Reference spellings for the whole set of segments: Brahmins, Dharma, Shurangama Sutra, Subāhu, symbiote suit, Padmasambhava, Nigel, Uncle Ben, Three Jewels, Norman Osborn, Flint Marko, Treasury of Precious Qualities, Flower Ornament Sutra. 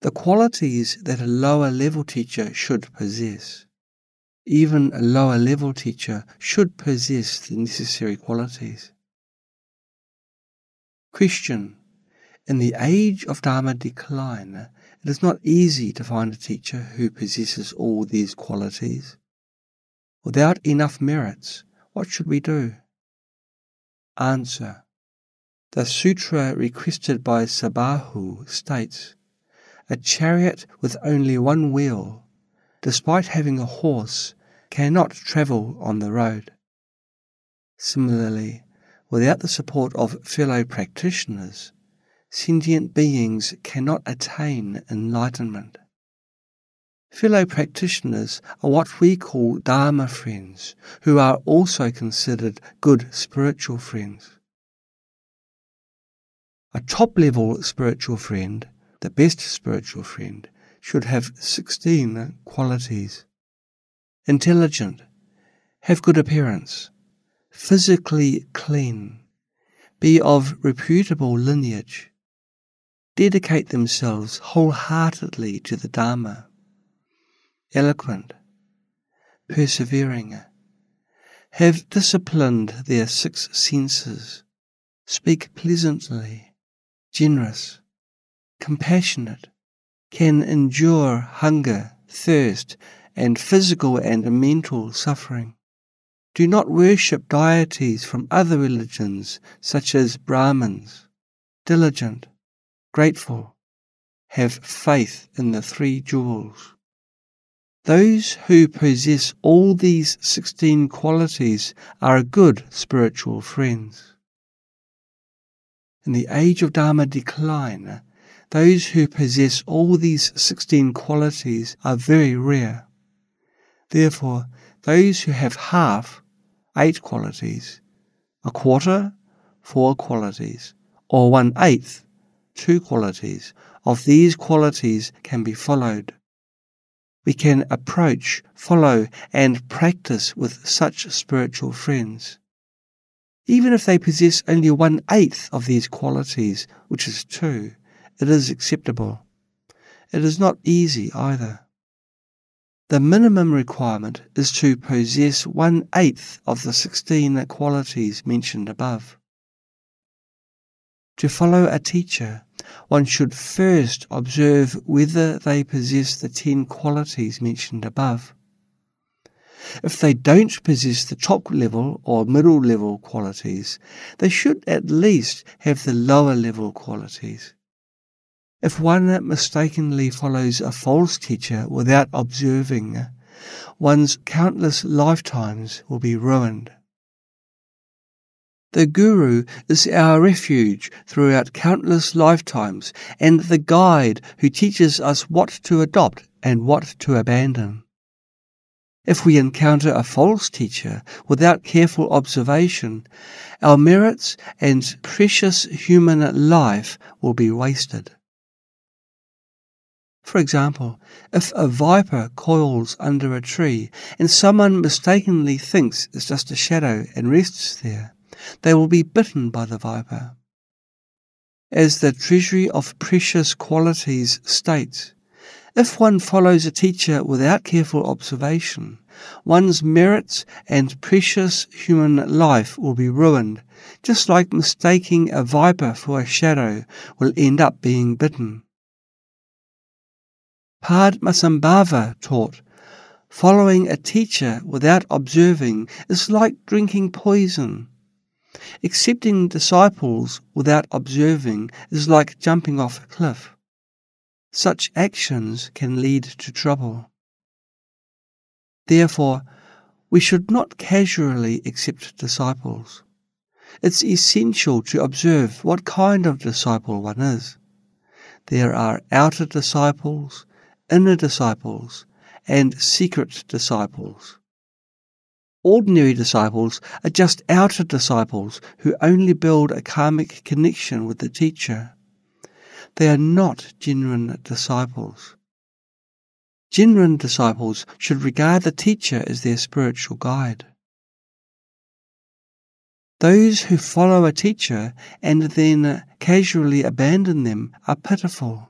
the qualities that a lower level teacher should possess. Even a lower level teacher should possess the necessary qualities. Question. In the age of Dharma decline, it is not easy to find a teacher who possesses all these qualities. Without enough merits, what should we do? Answer. The sutra requested by Subāhu states, "A chariot with only one wheel, despite having a horse, cannot travel on the road." Similarly, without the support of fellow practitioners, sentient beings cannot attain enlightenment. Fellow practitioners are what we call Dharma friends, who are also considered good spiritual friends. A top-level spiritual friend, the best spiritual friend, should have 16 qualities. Intelligent, have good appearance, physically clean, be of reputable lineage, dedicate themselves wholeheartedly to the Dharma, eloquent, persevering, have disciplined their 6 senses, speak pleasantly, generous, compassionate, can endure hunger, thirst, and physical and mental suffering. Do not worship deities from other religions such as Brahmins. Diligent, grateful, have faith in the 3 jewels. Those who possess all these 16 qualities are good spiritual friends. In the age of Dharma decline, those who possess all these 16 qualities are very rare. Therefore, those who have half, 8 qualities, a quarter, 4 qualities, or 1/8, 2 qualities, of these qualities can be followed. We can approach, follow, and practice with such spiritual friends. Even if they possess only 1/8 of these qualities, which is 2, it is acceptable. It is not easy either. The minimum requirement is to possess 1/8 of the 16 qualities mentioned above. To follow a teacher, one should first observe whether they possess the 10 qualities mentioned above. If they don't possess the top level or middle level qualities, they should at least have the lower level qualities. If one mistakenly follows a false teacher without observing, one's countless lifetimes will be ruined. The Guru is our refuge throughout countless lifetimes and the guide who teaches us what to adopt and what to abandon. If we encounter a false teacher without careful observation, our merits and precious human life will be wasted. For example, if a viper coils under a tree and someone mistakenly thinks it's just a shadow and rests there, they will be bitten by the viper. As the Treasury of Precious Qualities states, if one follows a teacher without careful observation, one's merits and precious human life will be ruined, just like mistaking a viper for a shadow will end up being bitten. Padmasambhava taught, following a teacher without observing is like drinking poison. Accepting disciples without observing is like jumping off a cliff. Such actions can lead to trouble. Therefore, we should not casually accept disciples. It's essential to observe what kind of disciple one is. There are outer disciples, inner disciples, and secret disciples. Ordinary disciples are just outer disciples who only build a karmic connection with the teacher. They are not genuine disciples. Genuine disciples should regard the teacher as their spiritual guide. Those who follow a teacher and then casually abandon them are pitiful.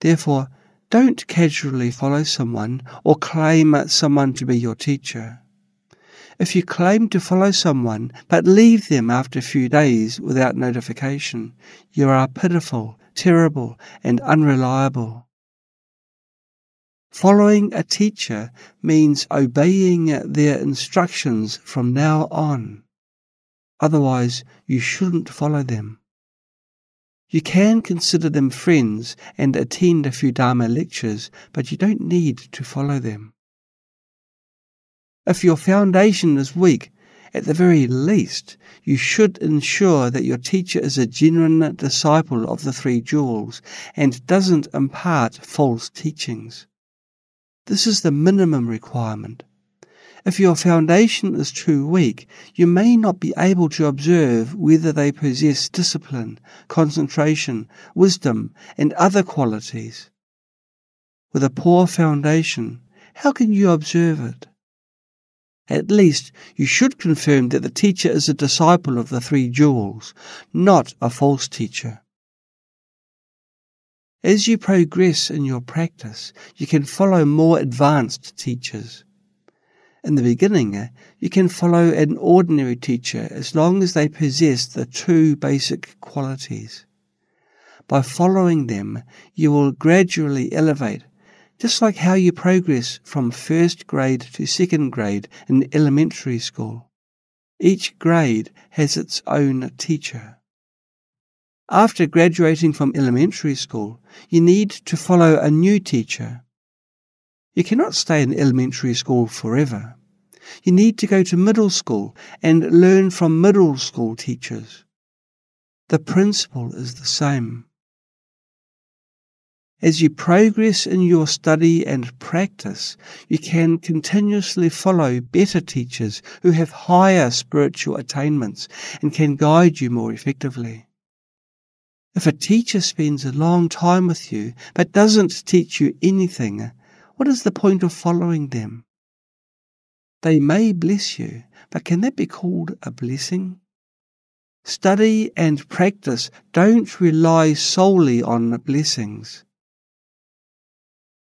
Therefore, don't casually follow someone or claim someone to be your teacher. If you claim to follow someone but leave them after a few days without notification, you are pitiful, terrible, and unreliable. Following a teacher means obeying their instructions from now on. Otherwise, you shouldn't follow them. You can consider them friends and attend a few Dharma lectures, but you don't need to follow them. If your foundation is weak, at the very least, you should ensure that your teacher is a genuine disciple of the Three Jewels and doesn't impart false teachings. This is the minimum requirement. If your foundation is too weak, you may not be able to observe whether they possess discipline, concentration, wisdom, and other qualities. With a poor foundation, how can you observe it? At least you should confirm that the teacher is a disciple of the Three Jewels, not a false teacher. As you progress in your practice, you can follow more advanced teachers. In the beginning, you can follow an ordinary teacher as long as they possess the two basic qualities. By following them, you will gradually elevate, just like how you progress from first grade to second grade in elementary school. Each grade has its own teacher. After graduating from elementary school, you need to follow a new teacher. You cannot stay in elementary school forever. You need to go to middle school and learn from middle school teachers. The principle is the same. As you progress in your study and practice, you can continuously follow better teachers who have higher spiritual attainments and can guide you more effectively. If a teacher spends a long time with you but doesn't teach you anything, what is the point of following them? They may bless you, but can that be called a blessing? Study and practice don't rely solely on blessings.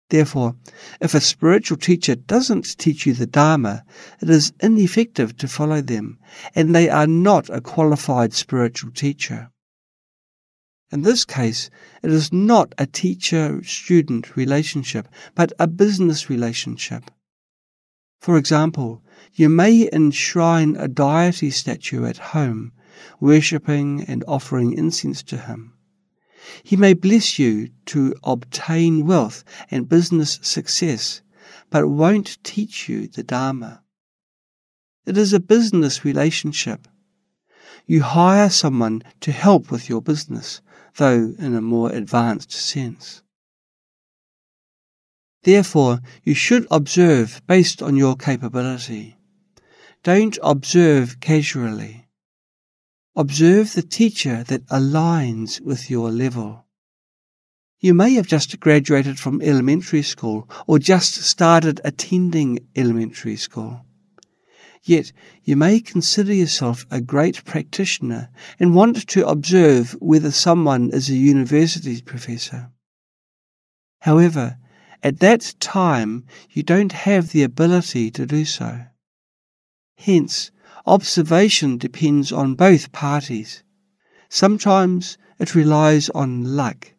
Therefore, if a spiritual teacher doesn't teach you the Dharma, it is ineffective to follow them, and they are not a qualified spiritual teacher. In this case, it is not a teacher-student relationship, but a business relationship. For example, you may enshrine a deity statue at home, worshipping and offering incense to him. He may bless you to obtain wealth and business success, but won't teach you the Dharma. It is a business relationship. You hire someone to help with your business, though in a more advanced sense. Therefore, you should observe based on your capability. Don't observe casually. Observe the teacher that aligns with your level. You may have just graduated from elementary school or just started attending elementary school. Yet, you may consider yourself a great practitioner and want to observe whether someone is a university professor. However, at that time, you don't have the ability to do so. Hence, observation depends on both parties. Sometimes it relies on luck.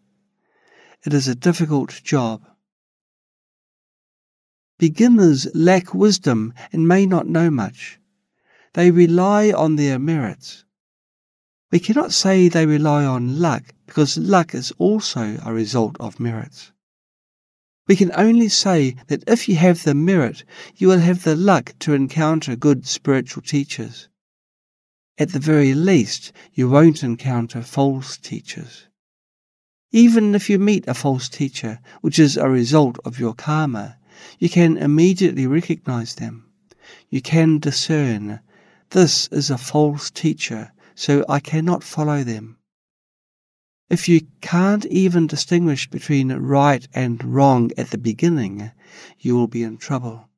It is a difficult job. Beginners lack wisdom and may not know much. They rely on their merits. We cannot say they rely on luck because luck is also a result of merits. We can only say that if you have the merit, you will have the luck to encounter good spiritual teachers. At the very least, you won't encounter false teachers. Even if you meet a false teacher, which is a result of your karma, you can immediately recognize them. You can discern, this is a false teacher, so I cannot follow them. If you can't even distinguish between right and wrong at the beginning, you will be in trouble.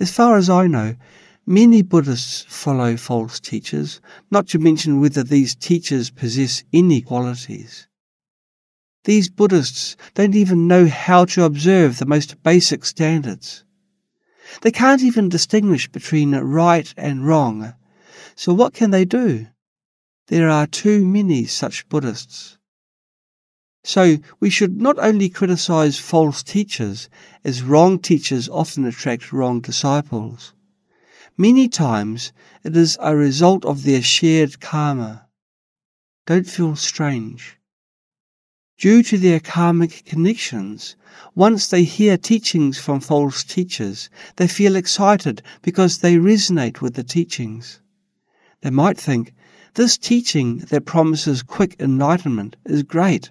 As far as I know, many Buddhists follow false teachers, not to mention whether these teachers possess any qualities. These Buddhists don't even know how to observe the most basic standards. They can't even distinguish between right and wrong. So what can they do? There are too many such Buddhists. So we should not only criticize false teachers, as wrong teachers often attract wrong disciples. Many times it is a result of their shared karma. Don't feel strange. Due to their karmic connections, once they hear teachings from false teachers, they feel excited because they resonate with the teachings. They might think, this teaching that promises quick enlightenment is great.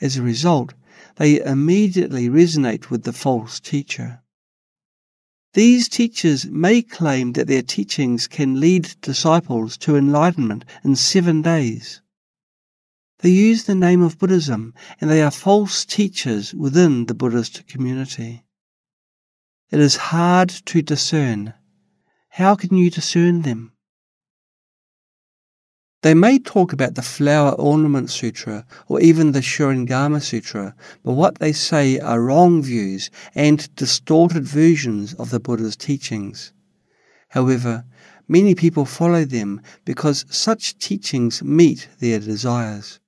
As a result, they immediately resonate with the false teacher. These teachers may claim that their teachings can lead disciples to enlightenment in 7 days. They use the name of Buddhism, and they are false teachers within the Buddhist community. It is hard to discern. How can you discern them? They may talk about the Flower Ornament Sutra or even the Shurangama Sutra, but what they say are wrong views and distorted versions of the Buddha's teachings. However, many people follow them because such teachings meet their desires.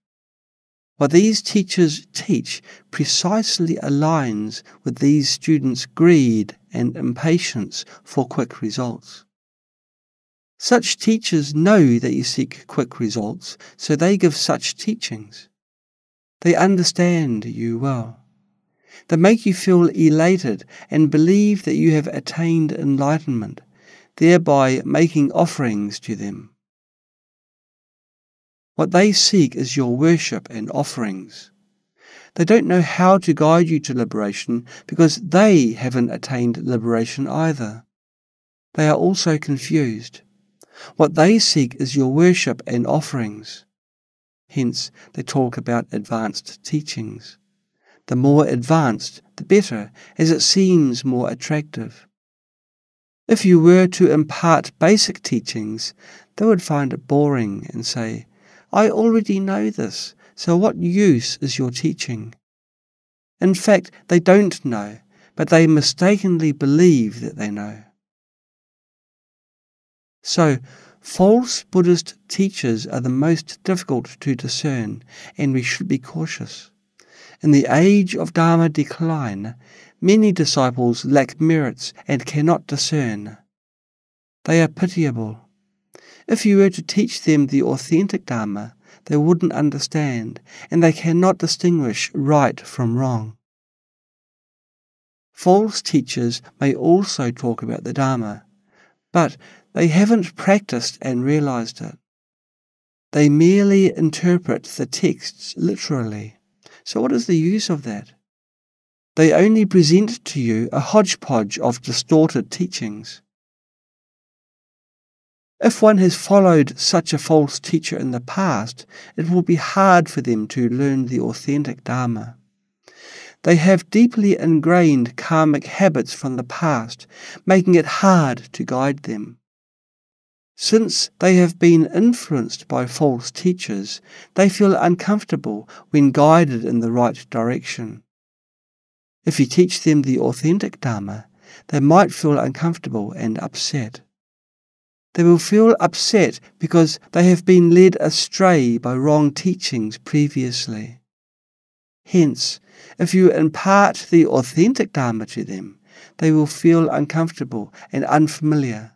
What these teachers teach precisely aligns with these students' greed and impatience for quick results. Such teachers know that you seek quick results, so they give such teachings. They understand you well. They make you feel elated and believe that you have attained enlightenment, thereby making offerings to them. What they seek is your worship and offerings. They don't know how to guide you to liberation because they haven't attained liberation either. They are also confused. What they seek is your worship and offerings. Hence, they talk about advanced teachings. The more advanced, the better, as it seems more attractive. If you were to impart basic teachings, they would find it boring and say, I already know this, so what use is your teaching? In fact, they don't know, but they mistakenly believe that they know. So, false Buddhist teachers are the most difficult to discern, and we should be cautious. In the age of Dharma decline, many disciples lack merits and cannot discern. They are pitiable. If you were to teach them the authentic Dharma, they wouldn't understand, and they cannot distinguish right from wrong. False teachers may also talk about the Dharma, but they haven't practiced and realized it. They merely interpret the texts literally. So what is the use of that? They only present to you a hodgepodge of distorted teachings. If one has followed such a false teacher in the past, it will be hard for them to learn the authentic Dharma. They have deeply ingrained karmic habits from the past, making it hard to guide them. Since they have been influenced by false teachers, they feel uncomfortable when guided in the right direction. If you teach them the authentic Dharma, they might feel uncomfortable and upset. They will feel upset because they have been led astray by wrong teachings previously. Hence, if you impart the authentic Dharma to them, they will feel uncomfortable and unfamiliar.